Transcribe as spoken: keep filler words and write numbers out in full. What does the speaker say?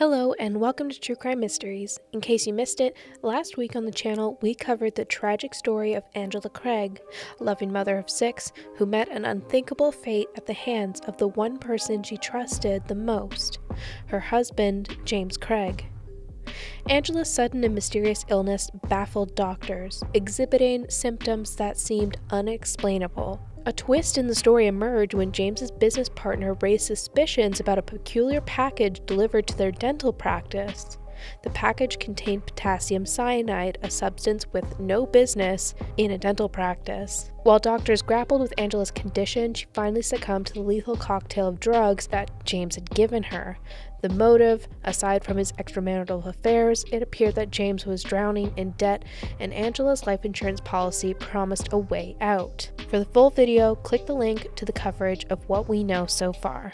Hello and welcome to True Crime Mysteries. In case you missed it, last week on the channel we covered the tragic story of Angela Craig, a loving mother of six who met an unthinkable fate at the hands of the one person she trusted the most, her husband, James Craig. Angela's sudden and mysterious illness baffled doctors, exhibiting symptoms that seemed unexplainable. A twist in the story emerged when James's business partner raised suspicions about a peculiar package delivered to their dental practice. The package contained potassium cyanide, a substance with no business in a dental practice. While doctors grappled with Angela's condition, she finally succumbed to the lethal cocktail of drugs that James had given her. The motive, aside from his extramarital affairs, it appeared that James was drowning in debt and Angela's life insurance policy promised a way out. For the full video, click the link to the coverage of what we know so far.